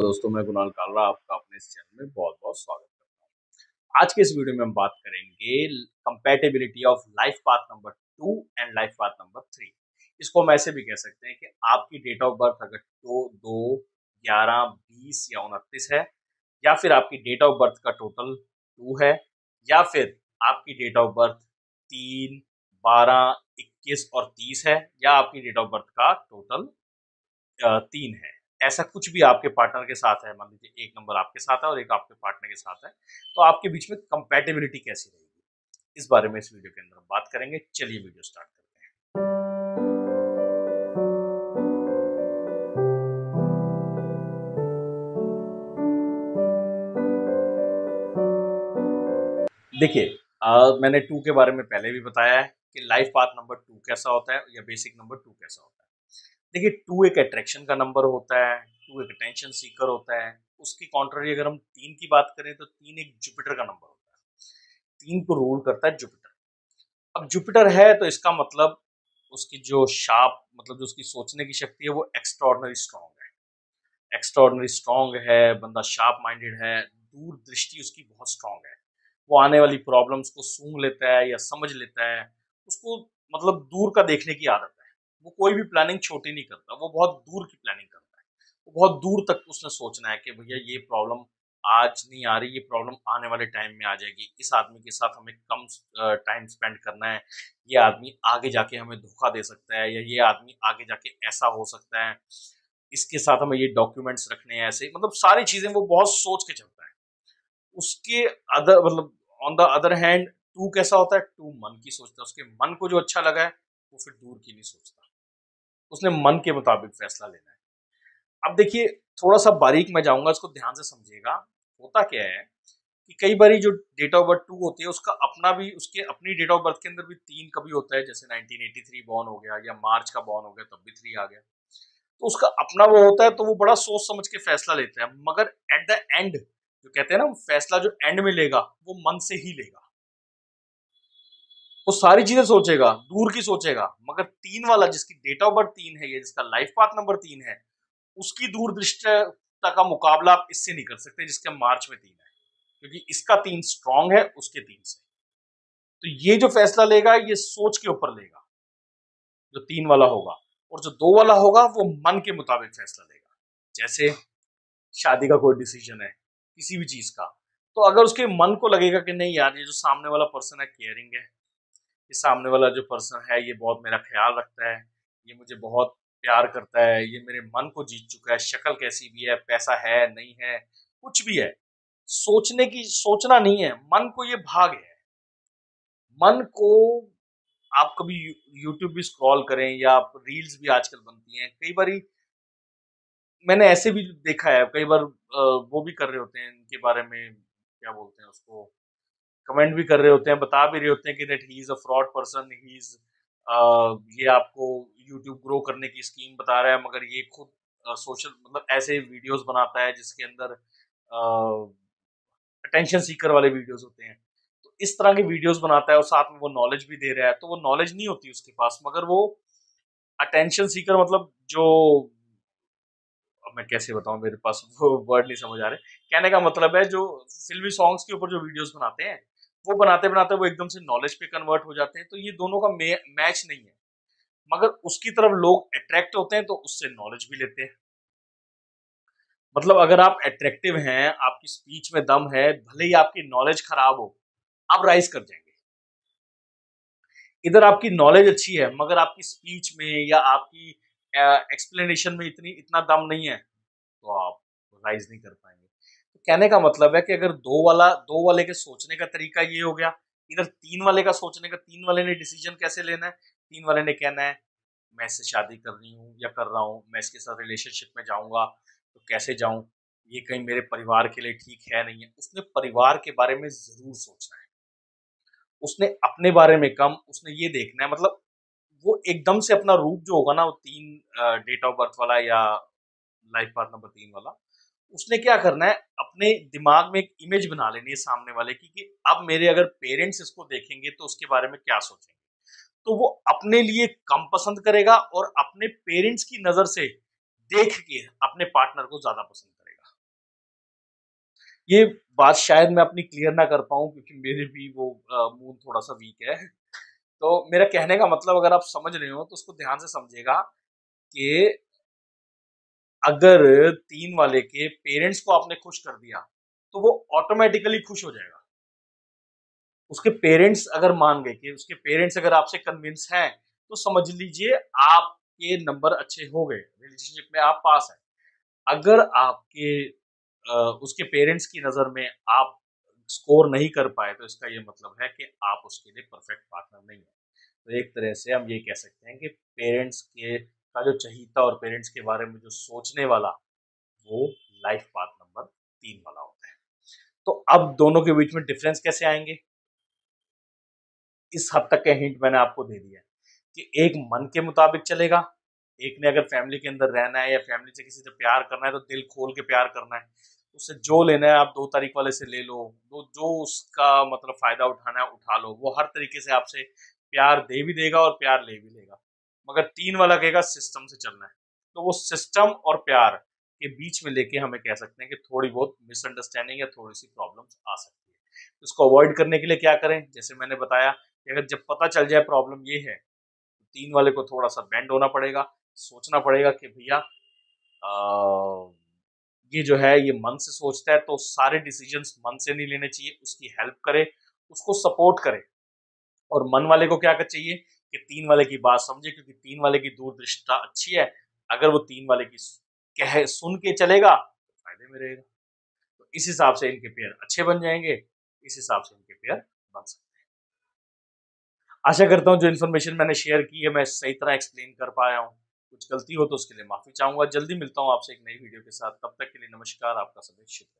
दोस्तों, मैं कुनाल कालरा आपका अपने इस चैनल में बहुत बहुत स्वागत करता हूं। आज के इस वीडियो में हम बात करेंगे compatibility of life path number 2 and life path number 3। इसको हम ऐसे भी कह सकते हैं कि आपकी डेट ऑफ बर्थ अगर 2, 2, 11, 20 या 29 है, या फिर आपकी डेट ऑफ बर्थ का टोटल 2 है, या फिर आपकी डेट ऑफ बर्थ 3, 12, 21 और 30 है, या आपकी डेट ऑफ बर्थ का टोटल 3 है, ऐसा कुछ भी आपके पार्टनर के साथ है, मान लीजिए 1 नंबर आपके साथ है और 1 आपके पार्टनर के साथ है, तो आपके बीच में कंपैटिबिलिटी कैसी रहेगी, इस बारे में इस वीडियो के अंदर हम बात करेंगे। चलिए वीडियो स्टार्ट करते हैं। देखिए, मैंने 2 के बारे में पहले भी बताया है कि लाइफ पाथ नंबर 2 कैसा होता है या बेसिक नंबर 2 कैसा होता है। देखिए, 2 एक अट्रैक्शन का नंबर होता है, 2 एक अटेंशन सीकर होता है। उसके कॉन्ट्ररी अगर हम 3 की बात करें तो 3 एक जुपिटर का नंबर होता है, 3 को रूल करता है जुपिटर। अब जुपिटर है तो इसका मतलब उसकी जो शार्प, मतलब जो उसकी सोचने की शक्ति है वो एक्स्ट्राऑर्डिनरी स्ट्रॉन्ग है। एक्स्ट्राऑर्डिनरी स्ट्रॉन्ग है, बंदा शार्प माइंडेड है, दूरदृष्टि उसकी बहुत स्ट्रॉन्ग है। वो आने वाली प्रॉब्लम्स को सूंघ लेता है या समझ लेता है, उसको मतलब दूर का देखने की आदत है। वो कोई भी प्लानिंग छोटी नहीं करता, वो बहुत दूर की प्लानिंग करता है। वो बहुत दूर तक उसने सोचना है कि भैया ये प्रॉब्लम आज नहीं आ रही, ये प्रॉब्लम आने वाले टाइम में आ जाएगी, इस आदमी के साथ हमें कम टाइम स्पेंड करना है, ये आदमी आगे जाके हमें धोखा दे सकता है, या ये आदमी आगे जाके ऐसा हो सकता है, इसके साथ हमें ये डॉक्यूमेंट्स रखने हैं, ऐसे मतलब सारी चीजें वो बहुत सोच के चलता है। उसके अदर मतलब ऑन द अदर हैंड 2 कैसा होता है, 2 मन की सोचता है। उसके मन को जो अच्छा लगा है वो फिर दूर की नहीं सोचता, उसने मन के मुताबिक फैसला लेना है। अब देखिए, थोड़ा सा बारीक मैं जाऊंगा, इसको ध्यान से समझिएगा। होता क्या है कि कई बार जो डेट ऑफ बर्थ 2 होती है उसका अपना भी, उसके अपनी डेट ऑफ बर्थ के अंदर भी 3 कभी होता है, जैसे 1983 बॉर्न हो गया या मार्च का बॉर्न हो गया तब भी 3 आ गया, तो उसका अपना वो होता है, तो वो बड़ा सोच समझ के फैसला लेता है। मगर एट द एंड जो कहते हैं ना, फैसला जो एंड में लेगा वो मन से ही लेगा, वो सारी चीजें सोचेगा, दूर की सोचेगा। मगर 3 वाला, जिसकी डेट ऑफ बर्थ 3 है या जिसका लाइफ पाथ नंबर 3 है, उसकी दूरदृष्टता का मुकाबला आप इससे नहीं कर सकते जिसके मार्च में 3 है, क्योंकि इसका 3 स्ट्रांग है उसके 3 से। तो ये जो फैसला लेगा ये सोच के ऊपर लेगा, जो 3 वाला होगा, और जो 2 वाला होगा वो मन के मुताबिक फैसला लेगा। जैसे शादी का कोई डिसीजन है किसी भी चीज का, तो अगर उसके मन को लगेगा कि नहीं यार, ये जो सामने वाला पर्सन है केयरिंग है, ये सामने वाला जो पर्सन है ये बहुत मेरा ख्याल रखता है, ये मुझे बहुत प्यार करता है, ये मेरे मन को जीत चुका है, शक्ल कैसी भी है, पैसा है नहीं है, कुछ भी है, सोचने की, सोचना नहीं है, मन को ये भाग है। मन को आप कभी YouTube भी स्क्रॉल करें या आप रील्स भी आजकल बनती हैं, कई बार मैंने ऐसे भी देखा है, कई बार वो भी कर रहे होते हैं, इनके बारे में क्या बोलते हैं उसको, कमेंट भी कर रहे होते हैं, बता भी रहे होते हैं कि that he is a fraud person, he is ये आपको YouTube ग्रो करने की स्कीम बता रहा है, मगर ये खुद सोशल मतलब ऐसे वीडियोस बनाता है जिसके अंदर अटेंशन सीकर वाले वीडियोस होते हैं। तो इस तरह के वीडियोस बनाता है और साथ में वो नॉलेज भी दे रहा है, तो वो नॉलेज नहीं होती उसके पास, मगर वो अटेंशन सीकर, मतलब जो, अब मैं कैसे बताऊं, मेरे पास वो वर्ड नहीं समझ आ रहे, कहने का मतलब है जो फिल्मी सॉन्ग्स के ऊपर जो वीडियोस बनाते हैं वो बनाते बनाते वो एकदम से नॉलेज पे कन्वर्ट हो जाते हैं, तो ये दोनों का मैच नहीं है। मगर उसकी तरफ लोग अट्रैक्ट होते हैं तो उससे नॉलेज भी लेते हैं। मतलब अगर आप अट्रैक्टिव हैं, आपकी स्पीच में दम है, भले ही आपकी नॉलेज खराब हो, आप राइज कर जाएंगे। इधर आपकी नॉलेज अच्छी है मगर आपकी स्पीच में या आपकी एक्सप्लेनेशन में इतना दम नहीं है, तो आप राइज नहीं कर पाएंगे। कहने का मतलब है कि अगर 2 वाले के सोचने का तरीका ये हो गया, इधर 3 वाले का सोचने का, 3 वाले ने डिसीजन कैसे लेना है, 3 वाले ने कहना है मैं इससे शादी कर रही हूँ या कर रहा हूँ, मैं इसके साथ रिलेशनशिप में जाऊँगा तो कैसे जाऊँ, ये कहीं मेरे परिवार के लिए ठीक है नहीं है। उसने परिवार के बारे में जरूर सोचना है, उसने अपने बारे में कम, उसने ये देखना है, मतलब वो एकदम से अपना रूप जो होगा ना, वो 3 डेट ऑफ बर्थ वाला या लाइफ पाथ नंबर 3 वाला, उसने क्या करना है, अपने दिमाग में एक इमेज बना लेनी है सामने वाले की कि अब मेरे अगर पेरेंट्स इसको देखेंगे तो उसके बारे में क्या सोचेंगे, तो वो अपने लिए कम पसंद करेगा और अपने पेरेंट्स की नजर से देख के अपने पार्टनर को ज्यादा पसंद करेगा। ये बात शायद मैं अपनी क्लियर ना कर पाऊँ क्योंकि मेरे भी वो मूड थोड़ा सा वीक है। तो मेरा कहने का मतलब अगर आप समझ रहे हो तो उसको ध्यान से समझेगा कि अगर 3 वाले के पेरेंट्स को आपने खुश कर दिया तो वो ऑटोमेटिकली खुश हो जाएगा। उसके पेरेंट्स अगर मान गए कि उसके पेरेंट्स अगर आपसे कन्विंस हैं तो समझ लीजिए आपके नंबर अच्छे हो गए, रिलेशनशिप में आप पास हैं। अगर आपके उसके पेरेंट्स की नज़र में आप स्कोर नहीं कर पाए तो इसका ये मतलब है कि आप उसके लिए परफेक्ट पार्टनर नहीं है। तो एक तरह से हम ये कह सकते हैं कि पेरेंट्स के का जो चहीता और पेरेंट्स के बारे में जो सोचने वाला वो लाइफ पाथ नंबर 3 वाला होता है। तो अब दोनों के बीच में डिफरेंस कैसे आएंगे, इस हद तक के हिंट मैंने आपको दे दिया कि एक मन के मुताबिक चलेगा। एक ने अगर फैमिली के अंदर रहना है या फैमिली से किसी से प्यार करना है तो दिल खोल के प्यार करना है, उससे जो लेना है आप 2 तारीख वाले से ले लो, जो उसका मतलब फ़ायदा उठाना है उठा लो, वो हर तरीके से आपसे प्यार दे भी देगा और प्यार ले भी लेगा। मगर 3 वाला कहेगा सिस्टम से चलना है, तो वो सिस्टम और प्यार के बीच में लेके हमें कह सकते हैं कि थोड़ी बहुत मिसअंडरस्टैंडिंग या थोड़ी सी प्रॉब्लम्स आ सकती है। तो इसको अवॉइड करने के लिए क्या करें, जैसे मैंने बताया कि अगर जब पता चल जाए प्रॉब्लम ये है तो 3 वाले को थोड़ा सा बेंड होना पड़ेगा, सोचना पड़ेगा कि भैया ये जो है ये मन से सोचता है तो सारे डिसीजंस मन से नहीं लेने चाहिए, उसकी हेल्प करें, उसको सपोर्ट करें। और मन वाले को क्या चाहिए कि 3 वाले की बात समझे क्योंकि 3 वाले की दूरदृष्टता अच्छी है। अगर वो 3 वाले की कहे सुन के चलेगा तो फायदे में रहेगा। तो इस हिसाब से इनके पेयर अच्छे बन जाएंगे, इस हिसाब से इनके पेयर बन सकते हैं। आशा करता हूं जो इन्फॉर्मेशन मैंने शेयर की है मैं सही तरह एक्सप्लेन कर पाया हूँ। कुछ गलती हो तो उसके लिए माफी चाहूंगा। जल्दी मिलता हूँ आपसे एक नई वीडियो के साथ, तब तक के लिए नमस्कार, आपका सभी शुक्रिया।